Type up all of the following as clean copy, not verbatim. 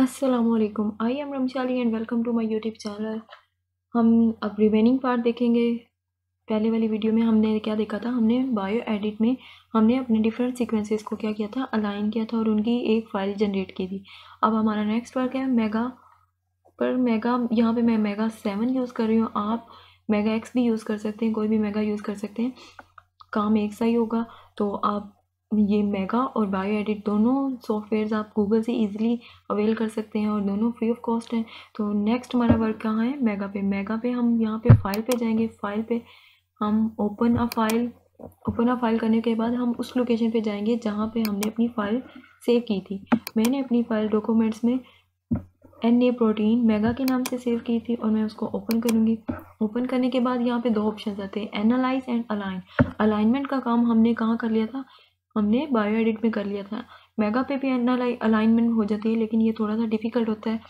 अस्सलामुअलैकुम, I am Ramchali and welcome to my YouTube channel. हम अब रिमेनिंग पार्ट देखेंगे। पहले वाली वीडियो में हमने क्या देखा था, हमने बायो एडिट में हमने अपने डिफरेंट सीक्वेंसेस को क्या किया था, अलाइन किया था और उनकी एक फ़ाइल जनरेट की थी। अब हमारा नेक्स्ट वर्क है मेगा पर। मेगा यहाँ पे मैं MEGA 7 यूज़ कर रही हूँ, आप MEGA X भी यूज़ कर सकते हैं, कोई भी MEGA यूज़ कर सकते हैं, काम एक सा ही होगा। तो आप ये MEGA और बायो एडिट दोनों सॉफ्टवेयर्स आप गूगल से इजीली अवेल कर सकते हैं और दोनों फ्री ऑफ कॉस्ट हैं। तो नेक्स्ट हमारा वर्क कहाँ है, MEGA पे। हम यहाँ पे फाइल पे जाएंगे, फाइल पे हम ओपन अ फाइल करने के बाद हम उस लोकेशन पे जाएंगे जहाँ पे हमने अपनी फ़ाइल सेव की थी। मैंने अपनी फ़ाइल डॉक्यूमेंट्स में NA प्रोटीन MEGA के नाम से सेव की थी और मैं उसको ओपन करूँगी। ओपन करने के बाद यहाँ पे दो ऑप्शन आते हैं, एनालाइज एंड अलाइन। अलाइनमेंट का काम हमने कहाँ कर लिया था, हमने बायो एडिट में कर लिया था। MEGA पे भी अलाइनमेंट हो जाती है लेकिन ये थोड़ा सा डिफ़िकल्ट होता है,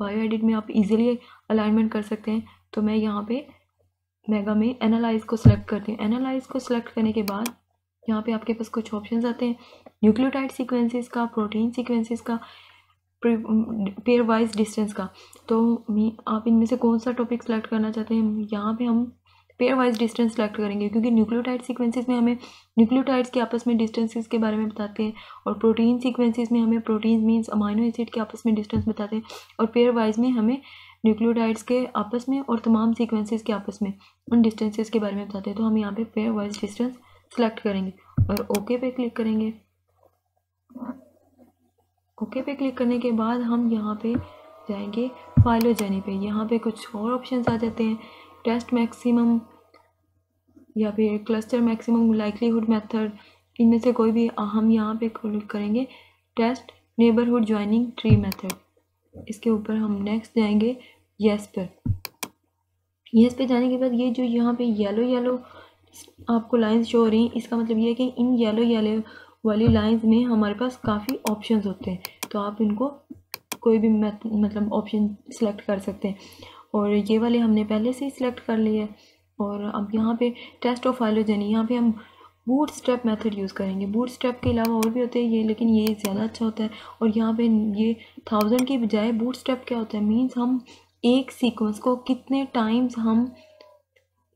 बायो एडिट में आप इजीली अलाइनमेंट कर सकते हैं। तो मैं यहाँ पे MEGA में एनालाइज को सिलेक्ट करती हूँ। एनालाइज को सिलेक्ट करने के बाद यहाँ पे आपके पास कुछ ऑप्शंस आते हैं, न्यूक्लियोटाइड सीक्वेंसेस का, प्रोटीन सीक्वेंसेस का, पेयर वाइज डिस्टेंस का। तो आप इनमें से कौन सा टॉपिक सेलेक्ट करना चाहते हैं, यहाँ पर हम पेयर वाइज डिस्टेंस सेलेक्ट करेंगे क्योंकि न्यूक्लियोटाइड सीक्वेंसेस में हमें न्यूक्लियोटाइड्स के आपस में डिस्टेंसेस के बारे में बताते हैं और प्रोटीन सीक्वेंसेस में हमें प्रोटीन मींस अमाइनो एसिड के आपस में डिस्टेंस बताते हैं और पेयर वाइज में हमें न्यूक्लियोटाइड्स के आपस में और तमाम सीक्वेंसेस के आपस में उन डिस्टेंसेस के बारे में बताते हैं। तो हम यहाँ पे पेयर वाइज डिस्टेंस सेलेक्ट करेंगे और ओके पे क्लिक करेंगे। ओके पे क्लिक करने के बाद हम यहाँ पे जाएंगे फाइलोजेनी पे। यहाँ पे कुछ और ऑप्शन आ जाते हैं, टेस्ट मैक्सिमम या फिर क्लस्टर मैक्सिमम लाइक्लीहुड मेथड, इनमें से कोई भी। हम यहाँ पे क्लिक करेंगे test neighbourhood joining tree method. इसके ऊपर हम नेक्स्ट जाएंगे येस पर। येस पे जाने के बाद ये जो यहाँ पे येलो आपको लाइंस शो हो रही हैं, इसका मतलब ये है कि इन येलो वाली लाइंस में हमारे पास काफ़ी ऑप्शंस होते हैं। तो आप इनको कोई भी मतलब ऑप्शन सेलेक्ट कर सकते हैं और ये वाले हमने पहले से ही सिलेक्ट कर लिए है। और अब यहाँ पे टेस्ट ऑफ फाइलोजेनी, यहाँ पे हम बूट स्टेप मेथड यूज़ करेंगे। बूट स्टेप के अलावा और भी होते हैं ये, लेकिन ये ज़्यादा अच्छा होता है। और यहाँ पे ये 1000 की बजाय बूट स्टेप क्या होता है, मींस हम एक सीक्वेंस को कितने टाइम्स हम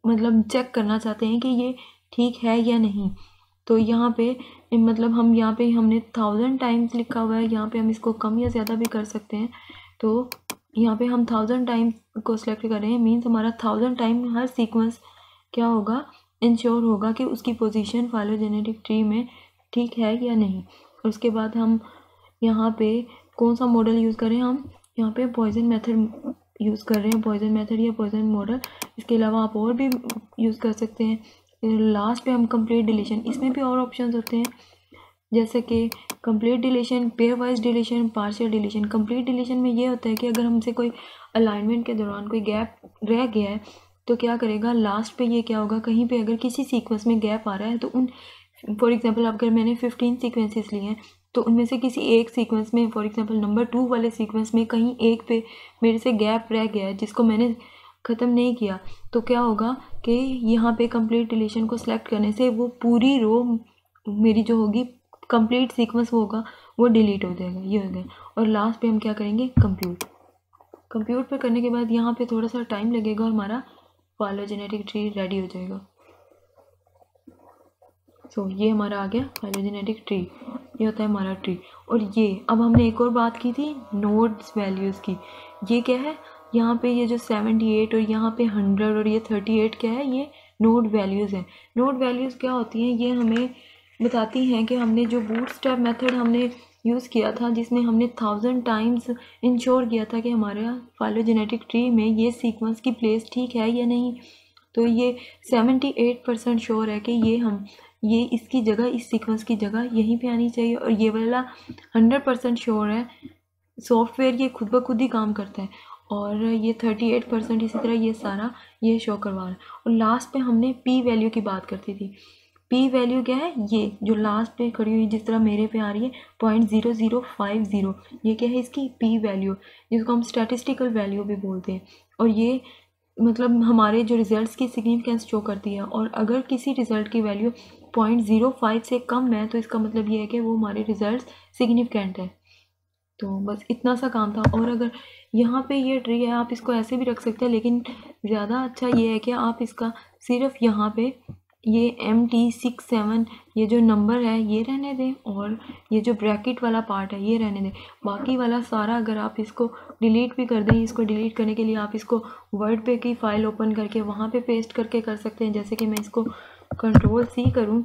मतलब चेक करना चाहते हैं कि ये ठीक है या नहीं। तो यहाँ पे मतलब हम यहाँ पे हमने 1000 टाइम्स लिखा हुआ है, यहाँ पे हम इसको कम या ज़्यादा भी कर सकते हैं। तो यहाँ पे हम 1000 टाइम को सिलेक्ट कर रहे हैं, मीन्स हमारा 1000 टाइम हर सीक्वेंस क्या होगा, इंश्योर होगा कि उसकी पोजीशन फाइलोजेनेटिक ट्री में ठीक है या नहीं। उसके बाद हम यहाँ पे कौन सा मॉडल यूज़ करें, हम यहाँ पे पॉइजन मेथड यूज़ कर रहे हैं, पॉइजन मेथड या पॉइजन मॉडल। इसके अलावा आप और भी यूज़ कर सकते हैं। लास्ट पे हम कंप्लीट डिलीशन, इसमें भी और ऑप्शन होते हैं जैसे कि complete deletion, pairwise deletion, partial deletion. Complete deletion में ये होता है कि अगर हमसे कोई अलाइनमेंट के दौरान कोई गैप रह गया है तो क्या करेगा, लास्ट पे ये क्या होगा, कहीं पे अगर किसी सीक्वेंस में गैप आ रहा है तो उन फॉर एग्जांपल अगर मैंने 15 सीक्वेंसेस लिए हैं तो उनमें से किसी एक सीक्वेंस में फॉर एग्जांपल नंबर 2 वाले सीक्वेंस में कहीं एक पे मेरे से गैप रह गया है जिसको मैंने ख़त्म नहीं किया, तो क्या होगा कि यहाँ पर कंप्लीट डिलीशन को सिलेक्ट करने से वो पूरी रो मेरी जो होगी कंप्लीट सीक्वेंस होगा वो डिलीट हो जाएगा, ये हो गया। और लास्ट पे हम क्या करेंगे, कंप्यूट पे करने के बाद यहाँ पे थोड़ा सा टाइम लगेगा और हमारा फाइलोजेनेटिक ट्री रेडी हो जाएगा। सो ये हमारा आ गया फाइलोजेनेटिक ट्री, ये होता है हमारा ट्री। और ये अब हमने एक और बात की थी नोड्स वैल्यूज़ की, ये क्या है, यहाँ पे ये जो 78 और यहाँ पे 100 और ये 38 क्या है, ये नोड वैल्यूज़ हैं। नोड वैल्यूज़ क्या होती हैं, ये हमें बताती हैं कि हमने जो बूटस्ट्रैप मेथड हमने यूज़ किया था जिसमें हमने 1000 टाइम्स इंश्योर किया था कि हमारा फाइलोजेनेटिक ट्री में ये सीक्वेंस की प्लेस ठीक है या नहीं। तो ये 78% श्योर है कि ये हम ये इसकी जगह इस सीक्वेंस की जगह यहीं पे आनी चाहिए। और ये वाला 100% श्योर है, सॉफ्टवेयर ये खुद ब खुद ही काम करता है। और ये 38% इसी तरह ये सारा ये शो करवा रहा है। और लास्ट पे हमने P वैल्यू की बात करती थी। P वैल्यू क्या है, ये जो लास्ट पे खड़ी हुई जिस तरह मेरे पे आ रही है 0.0050, ये क्या है इसकी P वैल्यू, जिसको हम स्टैटिस्टिकल वैल्यू भी बोलते हैं। और ये मतलब हमारे जो रिज़ल्ट्स की सिग्निफिकेंस शो करती है। और अगर किसी रिज़ल्ट की वैल्यू 0.05 से कम है तो इसका मतलब ये है कि वो हमारे रिज़ल्ट सिग्निफिकेंट है। तो बस इतना सा काम था। और अगर यहाँ पे ये ट्री है आप इसको ऐसे भी रख सकते हैं, लेकिन ज़्यादा अच्छा ये है कि आप इसका सिर्फ यहाँ पे ये MT67 ये जो नंबर है ये रहने दें और ये जो ब्रैकेट वाला पार्ट है ये रहने दें, बाकी वाला सारा अगर आप इसको डिलीट भी कर दें। इसको डिलीट करने के लिए आप इसको वर्ड पे की फ़ाइल ओपन करके वहाँ पे पेस्ट करके कर सकते हैं, जैसे कि मैं इसको Ctrl+C करूँ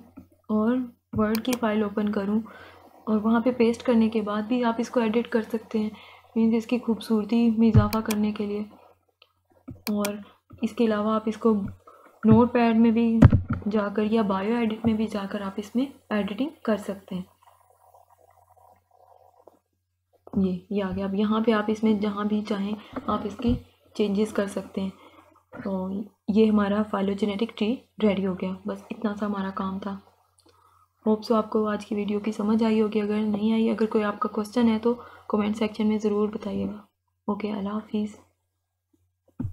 और वर्ड की फ़ाइल ओपन करूँ और वहाँ पे पेस्ट करने के बाद भी आप इसको एडिट कर सकते हैं, मीन्स इसकी खूबसूरती में इजाफा करने के लिए। और इसके अलावा आप इसको नोटपैड में भी जाकर या BioEdit में भी जाकर आप इसमें एडिटिंग कर सकते हैं। ये आ गया। अब यहाँ पे आप इसमें जहाँ भी चाहें आप इसकी चेंजेस कर सकते हैं। तो ये हमारा फाइलोजेनेटिक ट्री रेडी हो गया। बस इतना सा हमारा काम था। होप सो आपको आज की वीडियो की समझ आई होगी। अगर नहीं आई, अगर कोई आपका क्वेश्चन है तो कमेंट सेक्शन में ज़रूर बताइएगा। ओके, अल्लाह हाफिज़।